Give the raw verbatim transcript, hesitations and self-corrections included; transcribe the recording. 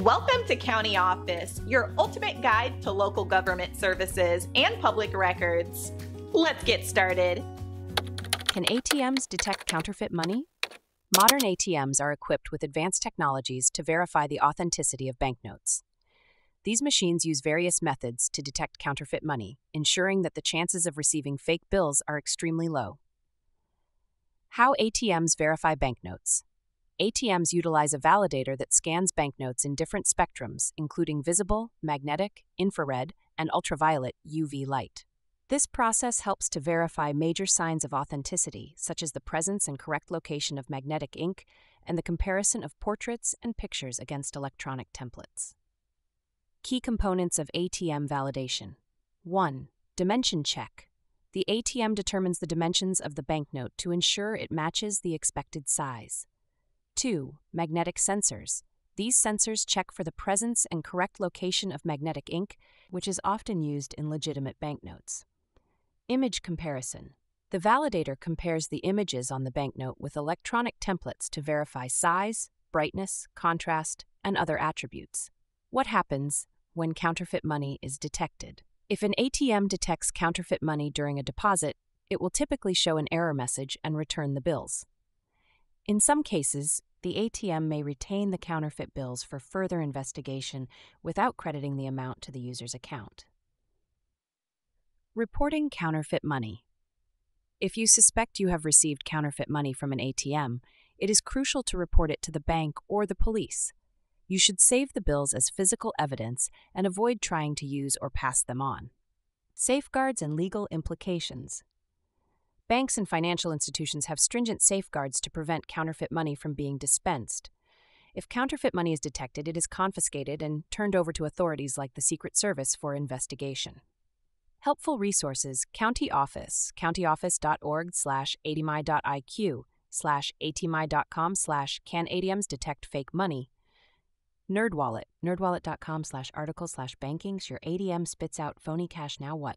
Welcome to County Office, your ultimate guide to local government services and public records. Let's get started. Can A T Ms detect counterfeit money? Modern A T Ms are equipped with advanced technologies to verify the authenticity of banknotes. These machines use various methods to detect counterfeit money, ensuring that the chances of receiving fake bills are extremely low. How A T Ms verify banknotes. A T Ms utilize a validator that scans banknotes in different spectrums, including visible, magnetic, infrared, and ultraviolet U V light. This process helps to verify major signs of authenticity, such as the presence and correct location of magnetic ink and the comparison of portraits and pictures against electronic templates. Key components of A T M validation. one. Dimension check. The A T M determines the dimensions of the banknote to ensure it matches the expected size. two. Magnetic sensors. These sensors check for the presence and correct location of magnetic ink, which is often used in legitimate banknotes. Image comparison. The validator compares the images on the banknote with electronic templates to verify size, brightness, contrast, and other attributes. What happens when counterfeit money is detected? If an A T M detects counterfeit money during a deposit, it will typically show an error message and return the bills. In some cases, the A T M may retain the counterfeit bills for further investigation without crediting the amount to the user's account. Reporting counterfeit money. If you suspect you have received counterfeit money from an A T M, it is crucial to report it to the bank or the police. You should save the bills as physical evidence and avoid trying to use or pass them on. Safeguards and legal implications. Banks and financial institutions have stringent safeguards to prevent counterfeit money from being dispensed. If counterfeit money is detected, it is confiscated and turned over to authorities like the Secret Service for investigation. Helpful resources. County Office, county office dot org slash A T M I dot I Q slash A T M I dot com slash can A T Ms detect fake money. NerdWallet, nerdwallet dot com slash article slash bankings, your A T M spits out phony cash, now what?